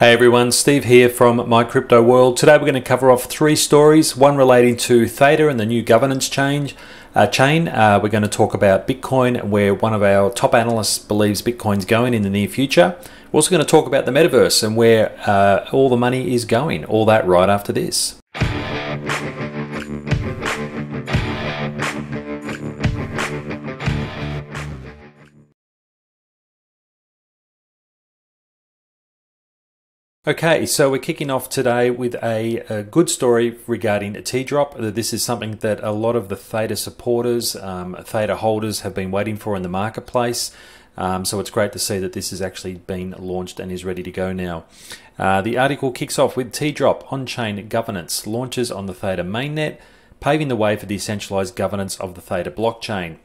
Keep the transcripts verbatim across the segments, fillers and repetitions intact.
Hey everyone, Steve here from My Crypto World. Today we're going to cover off three stories, one relating to Theta and the new governance change, uh, chain. Uh, we're going to talk about Bitcoin, where one of our top analysts believes Bitcoin's going in the near future. We're also going to talk about the metaverse and where uh, all the money is going, all that right after this. Okay, so we're kicking off today with a, a good story regarding a T-DROP. This is something that a lot of the Theta supporters, um, Theta holders have been waiting for in the marketplace. Um, so it's great to see that this has actually been launched and is ready to go now. Uh, the article kicks off with T-DROP on-chain governance launches on the Theta mainnet, paving the way for decentralized governance of the Theta blockchain.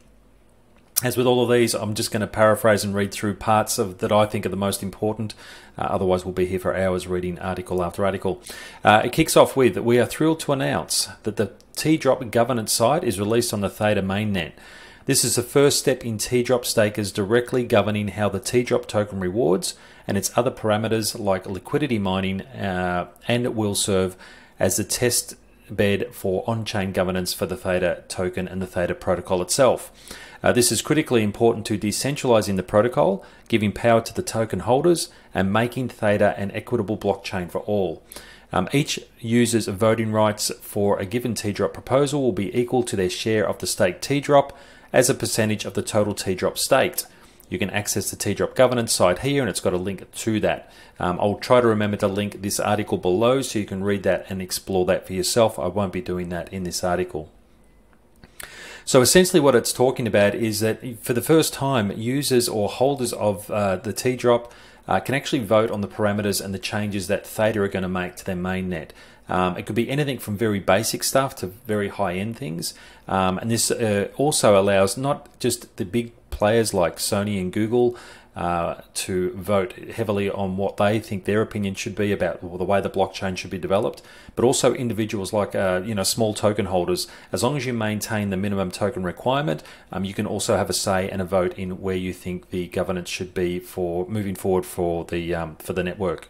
As with all of these, I'm just going to paraphrase and read through parts of that I think are the most important. Uh, otherwise, we'll be here for hours reading article after article. Uh, it kicks off with, we are thrilled to announce that the T-DROP governance site is released on the Theta mainnet. This is the first step in T-DROP stakers directly governing how the T-DROP token rewards and its other parameters like liquidity mining, uh, and it will serve as the test bed for on-chain governance for the Theta token and the Theta protocol itself. Uh, this is critically important to decentralizing the protocol, giving power to the token holders, and making Theta an equitable blockchain for all. Um, each user's voting rights for a given T-DROP proposal will be equal to their share of the staked T-DROP as a percentage of the total T-DROP staked. You can access the T-DROP governance site here, and it's got a link to that. Um, I'll try to remember to link this article below so you can read that and explore that for yourself. I won't be doing that in this article. So essentially what it's talking about is that for the first time, users or holders of uh, the T-DROP uh, can actually vote on the parameters and the changes that Theta are going to make to their mainnet. Um, it could be anything from very basic stuff to very high-end things. Um, and this uh, also allows not just the big players like Sony and Google uh, to vote heavily on what they think their opinion should be about the way the blockchain should be developed, but also individuals like uh, you know small token holders. As long as you maintain the minimum token requirement, um, you can also have a say and a vote in where you think the governance should be for moving forward for the um, for the network.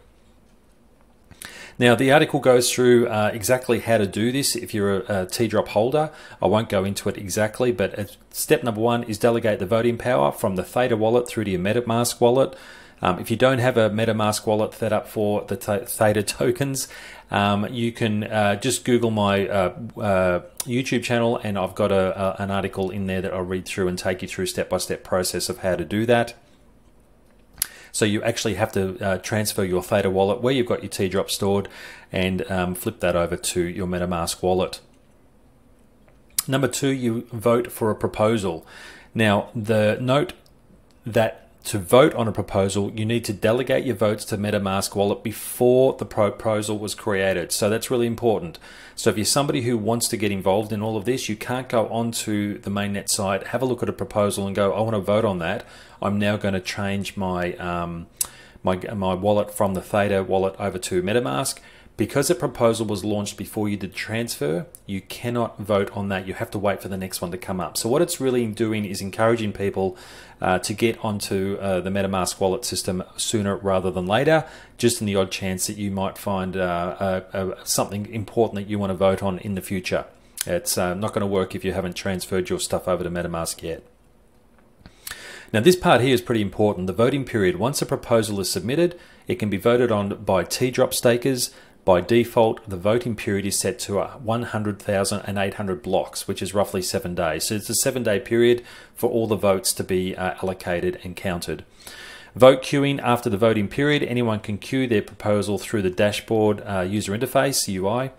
Now, the article goes through uh, exactly how to do this if you're a, a T-DROP holder. I won't go into it exactly, but step number one is delegate the voting power from the Theta wallet through to your MetaMask wallet. Um, if you don't have a MetaMask wallet set up for the Theta tokens, um, you can uh, just Google my uh, uh, YouTube channel, and I've got a, a, an article in there that I'll read through and take you through step-by-step process of how to do that. So you actually have to uh, transfer your Theta wallet where you've got your T-DROP stored and um, flip that over to your MetaMask wallet. Number two, you vote for a proposal. Now, the note that to vote on a proposal, you need to delegate your votes to MetaMask wallet before the proposal was created. So that's really important. So if you're somebody who wants to get involved in all of this, you can't go onto the mainnet site, have a look at a proposal and go, I want to vote on that. I'm now going to change my, um, my, my wallet from the Theta wallet over to MetaMask. Because a proposal was launched before you did transfer, you cannot vote on that. You have to wait for the next one to come up. So what it's really doing is encouraging people uh, to get onto uh, the MetaMask wallet system sooner rather than later, just in the odd chance that you might find uh, uh, uh, something important that you want to vote on in the future. It's uh, not going to work if you haven't transferred your stuff over to MetaMask yet. Now, this part here is pretty important. The voting period. Once a proposal is submitted, it can be voted on by T-DROP stakers. By default, the voting period is set to one hundred thousand eight hundred blocks, which is roughly seven days. So it's a seven-day period for all the votes to be uh, allocated and counted. Vote queuing after the voting period. Anyone can queue their proposal through the dashboard uh, user interface, U I.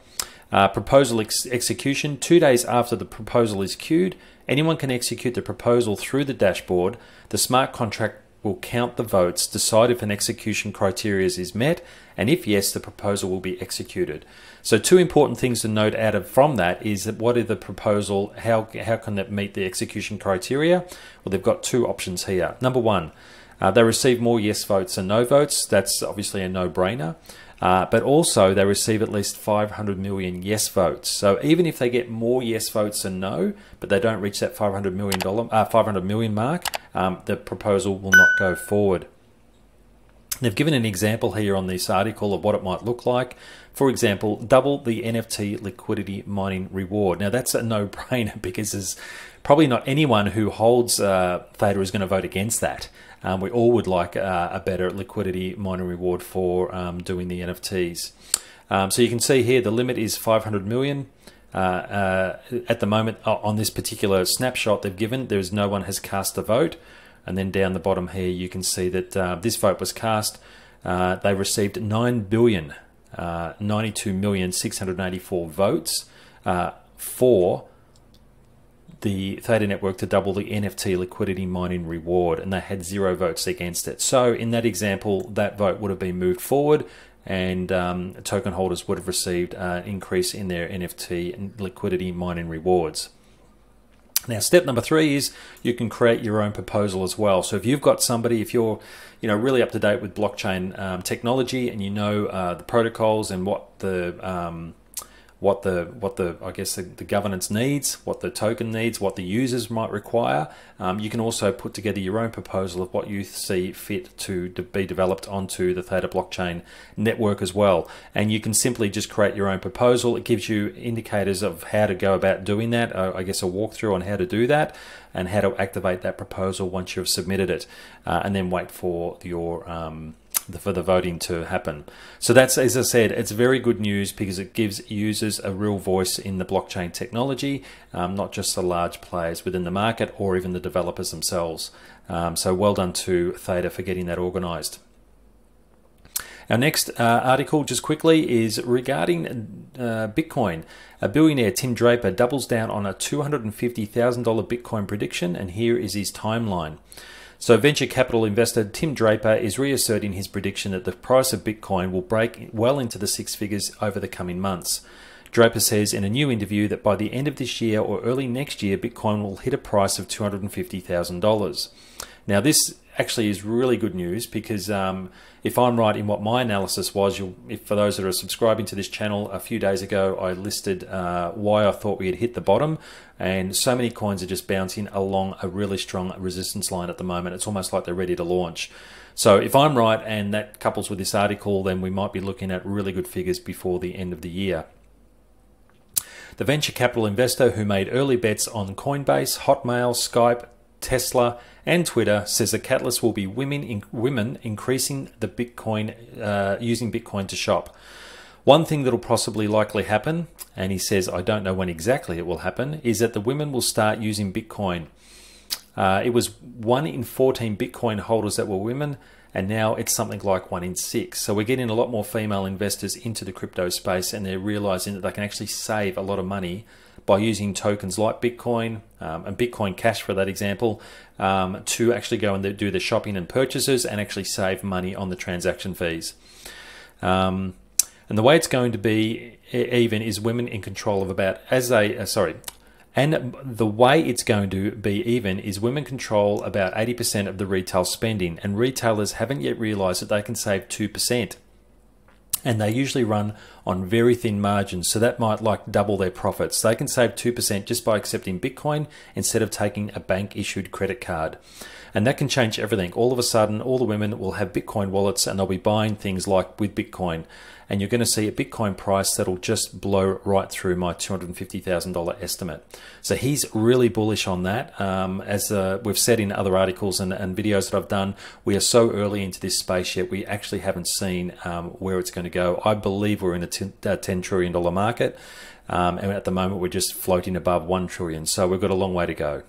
Uh, proposal ex execution, two days after the proposal is queued, anyone can execute the proposal through the dashboard. The smart contract will count the votes, decide if an execution criteria is met, and if yes, the proposal will be executed. So two important things to note out of from that is that what is the proposal, how, how can that meet the execution criteria? Well, they've got two options here. Number one, uh, they receive more yes votes than no votes. That's obviously a no-brainer. Uh, but also they receive at least five hundred million yes votes. So even if they get more yes votes than no, but they don't reach that five hundred million dollar, uh, five hundred million mark, um, the proposal will not go forward. They've given an example here on this article of what it might look like. For example, double the N F T liquidity mining reward. Now that's a no-brainer because there's probably not anyone who holds uh, Theta is going to vote against that. Um, we all would like uh, a better liquidity mining reward for um, doing the N F Ts. Um, so you can see here the limit is five hundred million. Uh, uh, at the moment, on this particular snapshot they've given, there's no one has cast a vote. And then down the bottom here, you can see that uh, this vote was cast. Uh, they received nine billion, uh, ninety-two million six hundred eighty-four votes uh, for the Theta network to double the N F T liquidity mining reward, and they had zero votes against it. So in that example, that vote would have been moved forward, and um, token holders would have received an increase in their N F T liquidity mining rewards. Now, step number three is you can create your own proposal as well. So if you've got somebody, if you're you know, really up to date with blockchain um, technology and you know uh, the protocols and what the, um, what the, what the I guess the, the governance needs, what the token needs, what the users might require, um, you can also put together your own proposal of what you see fit to de- be developed onto the Theta blockchain network as well. And you can simply just create your own proposal. It gives you indicators of how to go about doing that, uh, I guess a walkthrough on how to do that and how to activate that proposal once you've submitted it, uh, and then wait for your um, for the voting to happen. So that's, as I said, it's very good news because it gives users a real voice in the blockchain technology, um, not just the large players within the market or even the developers themselves. Um, so well done to Theta for getting that organized. Our next uh, article, just quickly, is regarding uh, Bitcoin. A billionaire, Tim Draper, doubles down on a two hundred fifty thousand dollar Bitcoin prediction, and here is his timeline. So venture capital investor Tim Draper is reasserting his prediction that the price of Bitcoin will break well into the six figures over the coming months. Draper says in a new interview that by the end of this year or early next year, Bitcoin will hit a price of two hundred fifty thousand dollars. Now this actually is really good news because um, if I'm right in what my analysis was, you'll, if for those that are subscribing to this channel, a few days ago I listed uh, why I thought we had hit the bottom, and so many coins are just bouncing along a really strong resistance line at the moment. It's almost like they're ready to launch. So if I'm right and that couples with this article, then we might be looking at really good figures before the end of the year. The venture capital investor who made early bets on Coinbase, Hotmail, Skype, Tesla and Twitter says the catalyst will be women in, women increasing the Bitcoin, uh, using Bitcoin to shop. One thing that'll possibly likely happen, and he says, I don't know when exactly it will happen, is that the women will start using Bitcoin. Uh, it was one in fourteen Bitcoin holders that were women, and now it's something like one in six. So we're getting a lot more female investors into the crypto space, and they're realizing that they can actually save a lot of money by using tokens like Bitcoin um, and Bitcoin Cash, for that example, um, to actually go and do the shopping and purchases and actually save money on the transaction fees. Um, and the way it's going to be even is women in control of about as they uh, sorry. And the way it's going to be even is women control about eighty percent of the retail spending, and retailers haven't yet realized that they can save two percent. And they usually run on very thin margins, so that might like double their profits. They can save two percent just by accepting Bitcoin instead of taking a bank-issued credit card. And that can change everything. All of a sudden, all the women will have Bitcoin wallets and they'll be buying things like with Bitcoin. And you're going to see a Bitcoin price that'll just blow right through my two hundred fifty thousand dollar estimate. So he's really bullish on that. Um, as uh, we've said in other articles and, and videos that I've done, we are so early into this space yet, we actually haven't seen um, where it's going to go. I believe we're in a ten trillion dollar market. Um, and at the moment, we're just floating above one trillion. So we've got a long way to go.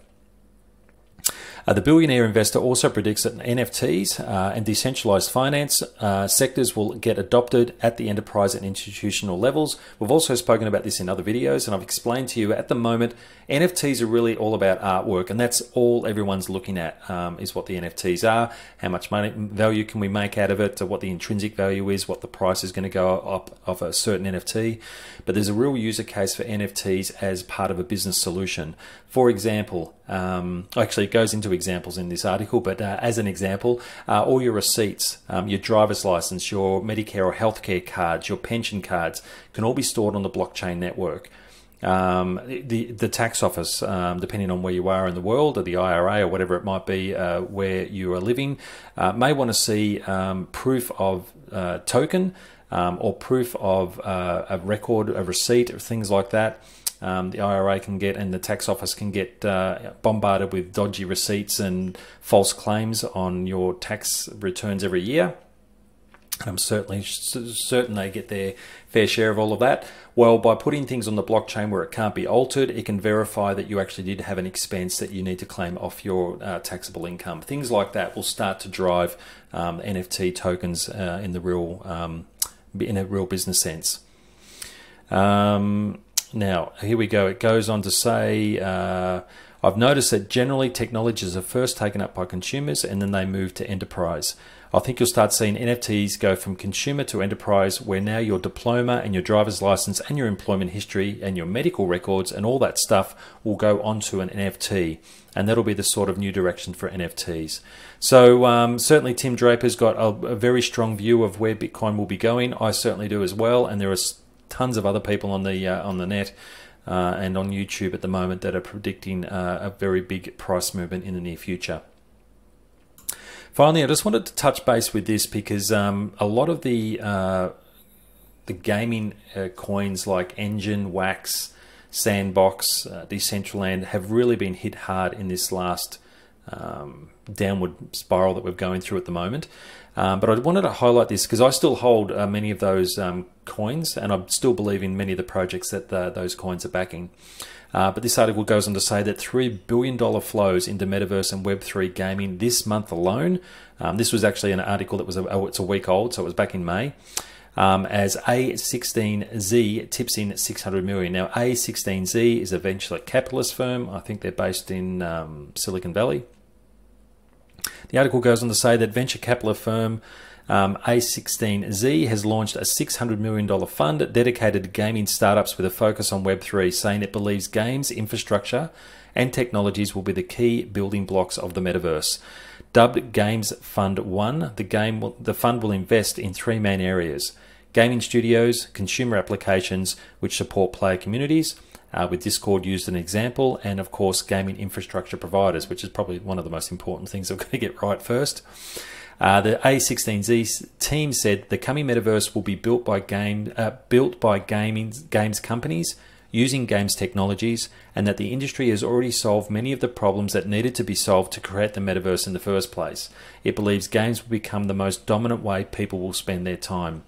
Uh, the billionaire investor also predicts that N F Ts uh, and decentralized finance uh, sectors will get adopted at the enterprise and institutional levels. We've also spoken about this in other videos, and I've explained to you at the moment, N F Ts are really all about artwork, and that's all everyone's looking at um, is what the N F Ts are, how much money value can we make out of it, what the intrinsic value is, what the price is going to go up of a certain N F T. But there's a real user case for N F Ts as part of a business solution. For example, um, actually it goes into examples in this article, but uh, as an example, uh, all your receipts, um, your driver's license, your Medicare or healthcare cards, your pension cards can all be stored on the blockchain network. Um, the, the tax office, um, depending on where you are in the world, or the I R A, or whatever it might be, uh, where you are living, uh, may want to see um, proof of uh, token um, or proof of uh, a record, a receipt, or things like that. Um, the I R A can get, and the tax office can get uh, bombarded with dodgy receipts and false claims on your tax returns every year. I'm certainly certain they get their fair share of all of that. Well, by putting things on the blockchain where it can't be altered, it can verify that you actually did have an expense that you need to claim off your uh, taxable income. Things like that will start to drive um, N F T tokens uh, in the real, um, in a real business sense. Um, now, here we go. It goes on to say, uh, I've noticed that generally technologies are first taken up by consumers and then they move to enterprise. I think you'll start seeing N F Ts go from consumer to enterprise, where now your diploma and your driver's license and your employment history and your medical records and all that stuff will go onto an N F T. And that'll be the sort of new direction for N F Ts. So um, certainly Tim Draper's got a, a very strong view of where Bitcoin will be going. I certainly do as well. And there are tons of other people on the, uh, on the net uh, and on YouTube at the moment that are predicting uh, a very big price movement in the near future. Finally, I just wanted to touch base with this because um, a lot of the uh, the gaming uh, coins like Enjin, Wax, Sandbox, uh, Decentraland have really been hit hard in this last um, downward spiral that we're going through at the moment. Um, but I wanted to highlight this because I still hold uh, many of those um, coins, and I still believe in many of the projects that the, those coins are backing. Uh, but this article goes on to say that three billion dollar flows into Metaverse and Web three gaming this month alone. Um, this was actually an article that was a, oh, it's a week old, so it was back in May. Um, as A sixteen Z tips in six hundred million. Now, A sixteen Z is a venture capitalist firm. I think they're based in um, Silicon Valley. The article goes on to say that venture capital firm Um, A sixteen Z has launched a six hundred million dollar fund dedicated to gaming startups with a focus on Web three, saying it believes games, infrastructure, and technologies will be the key building blocks of the metaverse. Dubbed Games Fund one, the, game will, the fund will invest in three main areas: gaming studios, consumer applications which support player communities, uh, with Discord used as an example, and of course gaming infrastructure providers, which is probably one of the most important things I'm going to get right first. Uh, the A sixteen Z team said the coming metaverse will be built by game uh, built by gaming games companies using games technologies, and that the industry has already solved many of the problems that needed to be solved to create the metaverse in the first place. It believes games will become the most dominant way people will spend their time.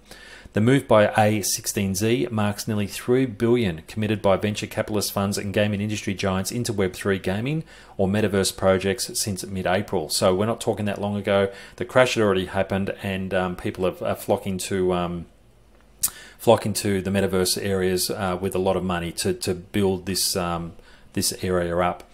The move by A sixteen Z marks nearly three billion dollars committed by venture capitalist funds and gaming industry giants into Web three gaming or metaverse projects since mid-April. So we're not talking that long ago. The crash had already happened, and um, people are, are flocking to um, flocking to the metaverse areas uh, with a lot of money to, to build this um, this area up.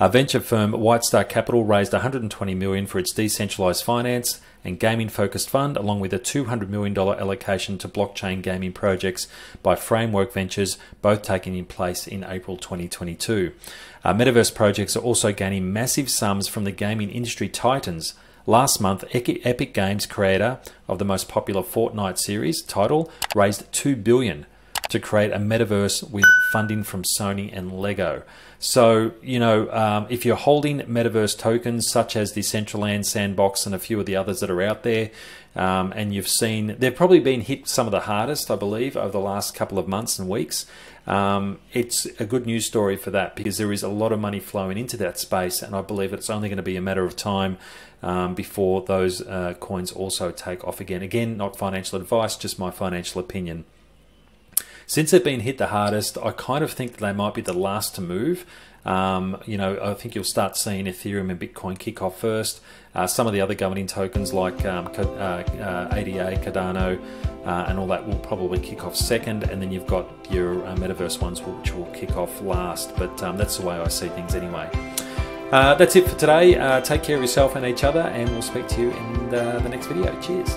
A venture firm, White Star Capital, raised one hundred twenty million dollars for its decentralized finance and gaming-focused fund, along with a two hundred million dollar allocation to blockchain gaming projects by Framework Ventures, both taking in place in April twenty twenty-two. Uh, metaverse projects are also gaining massive sums from the gaming industry titans. Last month, Epic Games, creator of the most popular Fortnite series title, raised two billion dollars to create a metaverse with funding from Sony and Lego. So, you know, um, if you're holding metaverse tokens such as the Decentraland, Sandbox, and a few of the others that are out there, um, and you've seen, they've probably been hit some of the hardest, I believe, over the last couple of months and weeks. Um, it's a good news story for that, because there is a lot of money flowing into that space, and I believe it's only going to be a matter of time um, before those uh, coins also take off again. Again, not financial advice, just my financial opinion. Since they've been hit the hardest, I kind of think that they might be the last to move. Um, you know, I think you'll start seeing Ethereum and Bitcoin kick off first. Uh, some of the other governing tokens like um, uh, uh, A D A, Cardano, uh, and all that will probably kick off second. And then you've got your uh, metaverse ones, which will kick off last. But um, that's the way I see things anyway. Uh, that's it for today. Uh, take care of yourself and each other, and we'll speak to you in the, the next video. Cheers.